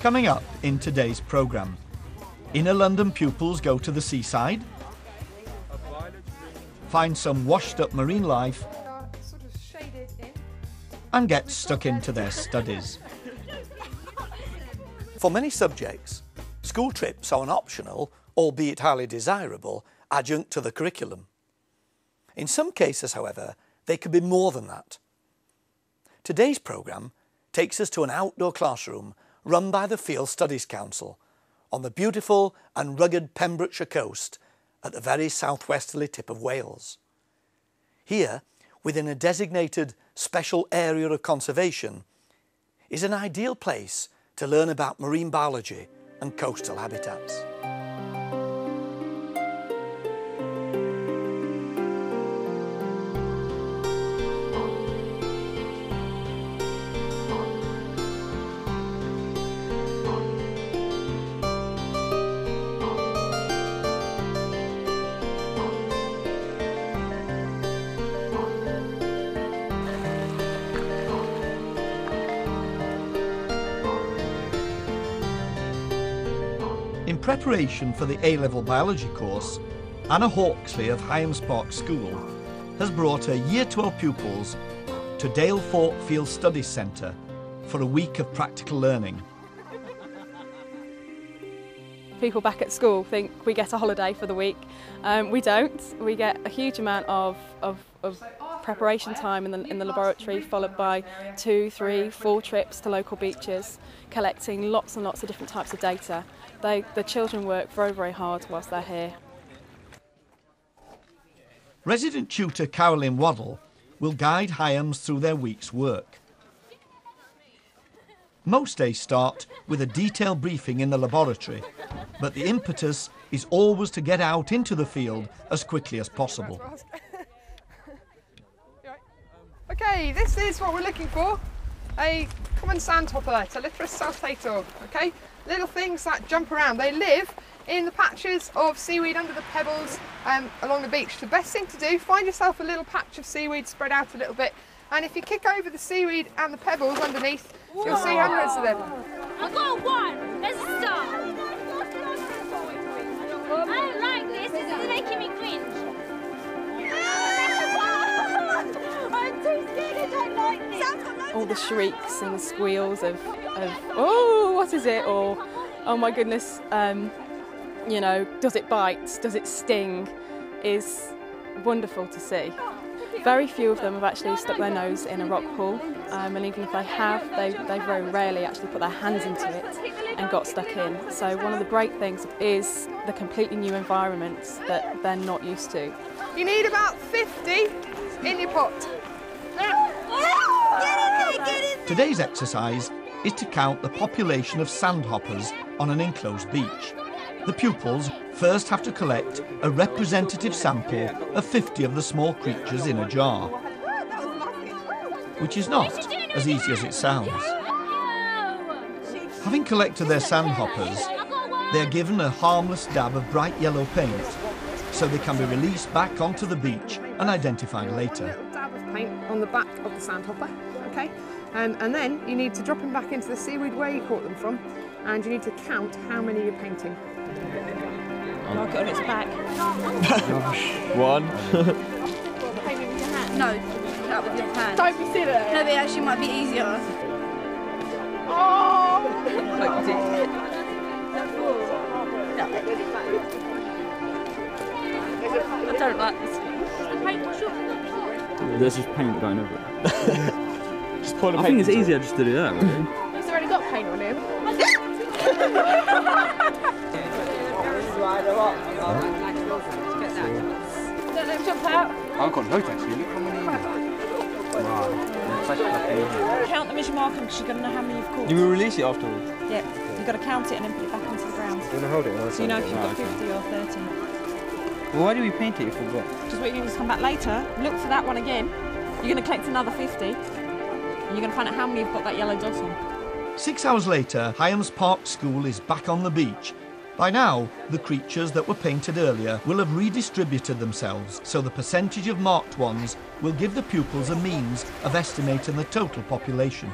Coming up in today's programme, inner London pupils go to the seaside, find some washed up marine life and get stuck into their studies. For many subjects, school trips are an optional, albeit highly desirable, adjunct to the curriculum. In some cases, however, they could be more than that. Today's programme takes us to an outdoor classroom run by the Field Studies Council on the beautiful and rugged Pembrokeshire coast at the very southwesterly tip of Wales. Here, within a designated special area of conservation, is an ideal place to learn about marine biology and coastal habitats. In preparation for the A-level biology course, Anna Hawksley of Highams Park School has brought her Year 12 pupils to Dale Fort Field Studies Centre for a week of practical learning. People back at school think we get a holiday for the week. We don't. We get a huge amount of preparation time in the laboratory, followed by 2, 3, 4 trips to local beaches, collecting lots and lots of different types of data. The children work very, very hard whilst they're here. Resident tutor Carolyn Wardle will guide Highams through their week's work. Most days start with a detailed briefing in the laboratory, but the impetus is always to get out into the field as quickly as possible. Okay, this is what we're looking for, a common sandhopper, Talitrus saltator, okay? Little things that jump around. They live in the patches of seaweed under the pebbles along the beach. The best thing to do, find yourself a little patch of seaweed spread out a little bit, and if you kick over the seaweed and the pebbles underneath, whoa, you'll see hundreds of them. I got one! Let's stop! I don't like this, this is making me cringe. I'm too scared, I don't like this. All the shrieks and the squeals of oh, what is it, or oh my goodness, you know, does it bite, does it sting, is wonderful to see. Very few of them have actually stuck their nose in a rock pool, and even if they have, they very rarely actually put their hands into it and got stuck in. So one of the great things is the completely new environments that they're not used to. You need about 50 in your pot. Get in there, get in there. Today's exercise is to count the population of sandhoppers on an enclosed beach. The pupils first have to collect a representative sample of 50 of the small creatures in a jar, which is not as easy as it sounds. Having collected their sandhoppers, they are given a harmless dab of bright yellow paint so they can be released back onto the beach and identified later. A little dab of paint on the back of the sandhopper, okay? And then you need to drop them back into the seaweed where you caught them from, and you need to count how many you're painting. Mark it on its back. 1. Paint with your hand. No, not with your hand. Don't be silly. No, but it actually might be easier. Oh! I don't like this. There's just paint going over it. I think it's easier just to do that, really. He's already got paint on him. Don't let him jump out. I've got loads, actually. Look how many. Count them as you mark them, because you're going to know how many you've caught. You will release it afterwards? Yeah. You've got to count it and then put it back onto the ground. You're going to hold it? So you know if you've got 50 or 30. Well, why do we paint it if we've got? Because what you do is come back later, look for that one again. You're going to collect another 50 and you're going to find out how many have got that yellow dot on. 6 hours later, Highams Park School is back on the beach. By now, the creatures that were painted earlier will have redistributed themselves, so the percentage of marked ones will give the pupils a means of estimating the total population.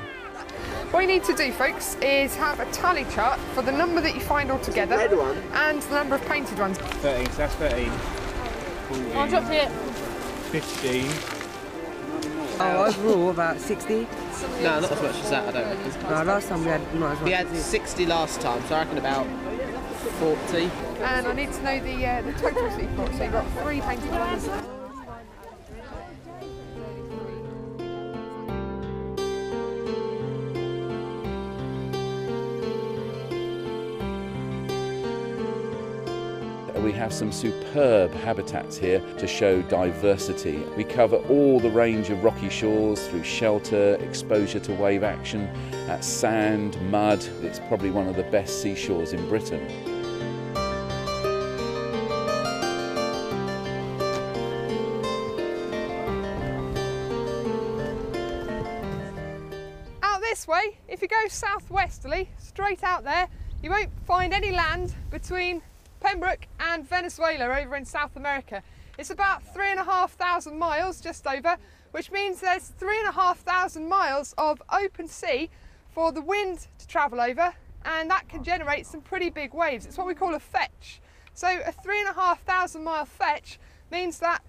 What you need to do, folks, is have a tally chart for the number that you find altogether and the number of painted ones. 13, so that's 13. 14, I dropped it. 15. Oh, overall about 60. No, not as much as that, I don't reckon. No, last time we had not as much. We had 60 last time, so I reckon about 40. And I need to know the totals that you've got, so you've got 3 painted ones. We have some superb habitats here to show diversity. We cover all the range of rocky shores through shelter, exposure to wave action, at sand, mud. It's probably one of the best seashores in Britain. Out this way, if you go southwesterly, straight out there, you won't find any land between Pembroke and Venezuela over in South America. It's about 3,500 miles, just over, which means there's 3,500 miles of open sea for the wind to travel over, and that can generate some pretty big waves. It's what we call a fetch. So a 3,500 mile fetch means that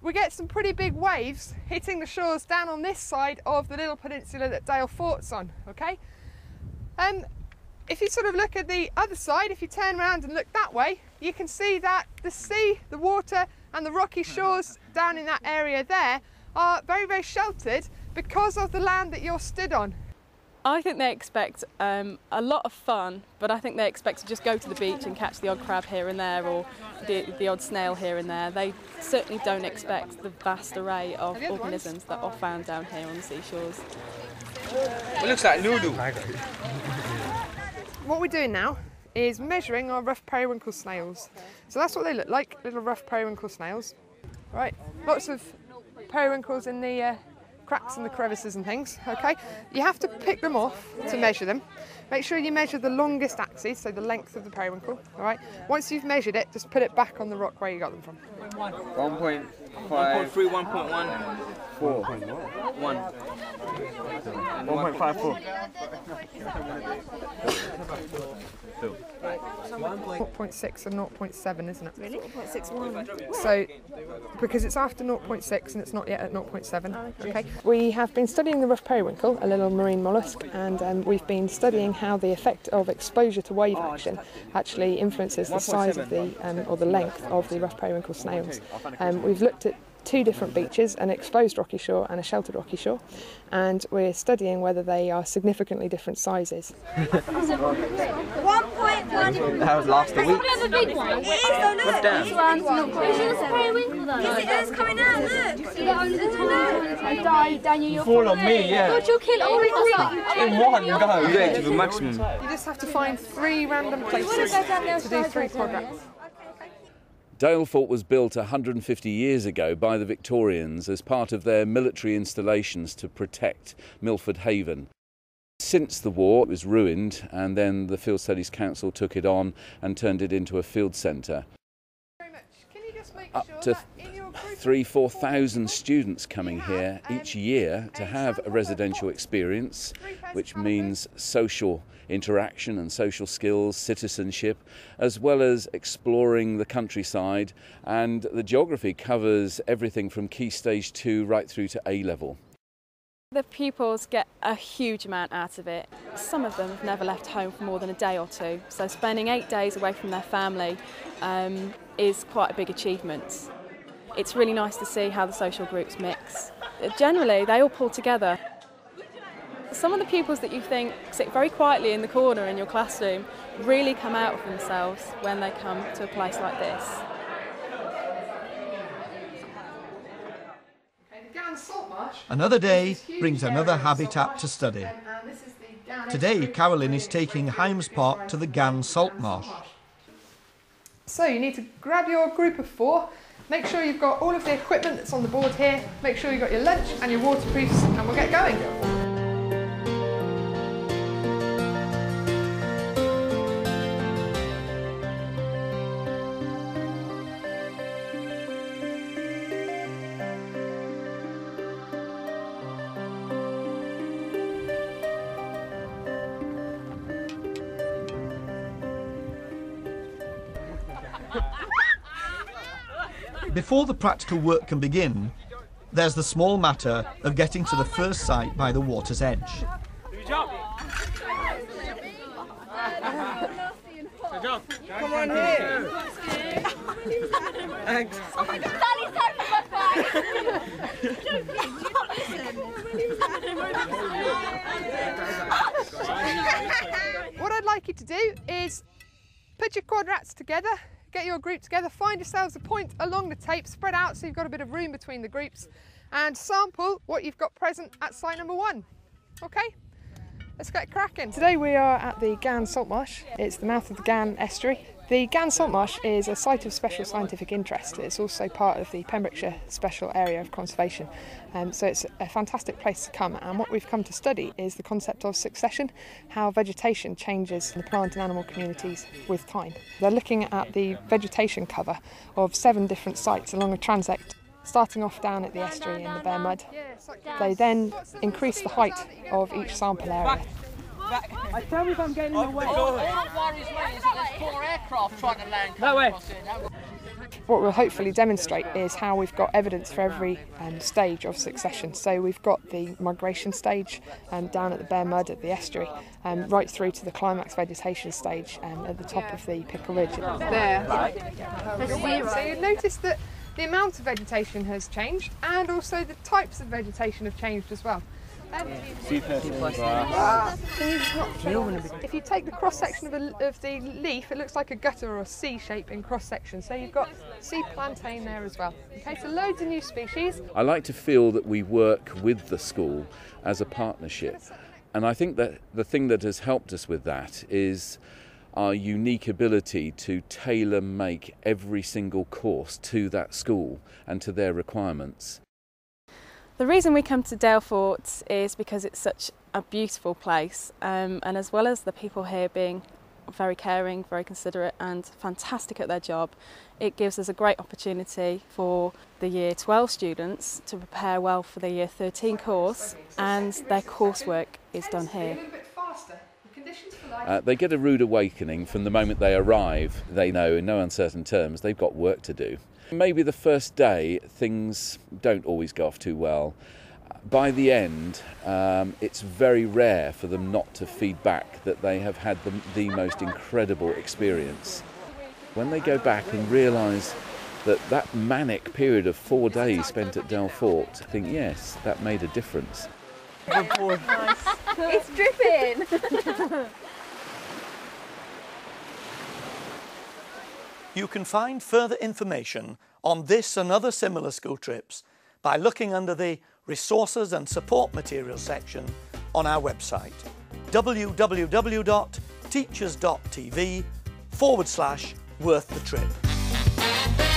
we get some pretty big waves hitting the shores down on this side of the little peninsula that Dale Fort's on, okay? If you sort of look at the other side, if you turn around and look that way, you can see that the sea, the water and the rocky shores down in that area there are very, very sheltered because of the land that you're stood on. I think they expect a lot of fun, but I think they expect to just go to the beach and catch the odd crab here and there or the odd snail here and there. They certainly don't expect the vast array of organisms that are found down here on the seashores. It looks like noodle. What we're doing now is measuring our rough periwinkle snails. So that's what they look like, little rough periwinkle snails. Right, lots of periwinkles in the cracks and the crevices and things, okay? You have to pick them off to measure them. Make sure you measure the longest axis, so the length of the periwinkle, all right? Once you've measured it, just put it back on the rock where you got them from. 1.5, 1.3, 1.1, 4.1, 1.54. 0.6 and 0.7, isn't it? Really? 0.61. So, because it's after 0.6 and it's not yet at 0.7. Okay. We have been studying the rough periwinkle, a little marine mollusk, and we've been studying how the effect of exposure to wave action actually influences the size of the or the length of the rough periwinkle snails. We've looked at 2 different beaches, an exposed rocky shore and a sheltered rocky shore, and we're studying whether they are significantly different sizes. 1.1. That was last week. It's the big one. It is, though, look. This one's not quite. You see the periwinkle, though? Yes, it is coming out, look. You see that under the top? I died, Daniel, you're fall on me, yeah. God, you'll kill all of us. In one go, yeah, to the maximum. You just have to find 3 random places to do 3 quadrats. Dale Fort was built 150 years ago by the Victorians as part of their military installations to protect Milford Haven. Since the war, it was ruined, and then the Field Studies Council took it on and turned it into a field centre. Up to 3,000 to 4,000 students coming here each year to have a residential experience, which means social interaction and social skills, citizenship, as well as exploring the countryside. And the geography covers everything from Key Stage 2 right through to A level. The pupils get a huge amount out of it. Some of them have never left home for more than a day or 2, so spending 8 days away from their family is quite a big achievement. It's really nice to see how the social groups mix. Generally, they all pull together. Some of the pupils that you think sit very quietly in the corner in your classroom really come out of themselves when they come to a place like this. Another day brings another habitat to study. Today, Carolyn is taking Highams Park to the Gann Saltmarsh. So you need to grab your group of 4 Make sure you've got all of the equipment that's on the board here. Make sure you've got your lunch and your waterproofs, and we'll get going. Before the practical work can begin, there's the small matter of getting to the first site by the water's edge. Come on here. Thanks. What I'd like you to do is put your quadrats together. Get your group together, find yourselves a point along the tape, spread out so you've got a bit of room between the groups, and sample what you've got present at site number one. Okay, let's get cracking. Today we are at the Gann Saltmarsh. It's the mouth of the Gann estuary. The Gann Saltmarsh is a site of special scientific interest. It's also part of the Pembrokeshire Special Area of Conservation. So it's a fantastic place to come, and what we've come to study is the concept of succession, how vegetation changes in the plant and animal communities with time. They're looking at the vegetation cover of 7 different sites along a transect, starting off down at the estuary in the bare mud. They then increase the height of each sample area. I tell you if I'm getting in the way. All that worries me is that there's 4 aircraft trying to land across here. What we'll hopefully demonstrate is how we've got evidence for every stage of succession. So we've got the migration stage down at the bare mud at the estuary, right through to the climax vegetation stage at the top of the Pickle Ridge. There. So you've noticed that the amount of vegetation has changed, and also the types of vegetation have changed as well. If you take the cross-section of the leaf, it looks like a gutter or a C shape in cross-section, so you've got sea plantain there as well. Okay, so loads of new species. I like to feel that we work with the school as a partnership, and I think that the thing that has helped us with that is our unique ability to tailor-make every single course to that school and to their requirements. The reason we come to Dale Fort is because it's such a beautiful place, and as well as the people here being very caring, very considerate and fantastic at their job, it gives us a great opportunity for the Year 12 students to prepare well for the Year 13 course, and their coursework is done here. They get a rude awakening from the moment they arrive. They know in no uncertain terms they've got work to do. Maybe the first day things don't always go off too well. By the end, it's very rare for them not to feed back that they have had the most incredible experience. When they go back and realise that manic period of 4 days spent at Dale Fort, I think, yes, that made a difference. Nice. It's dripping! You can find further information on this and other similar school trips by looking under the Resources and Support Materials section on our website, www.teachers.tv/worth-the-trip.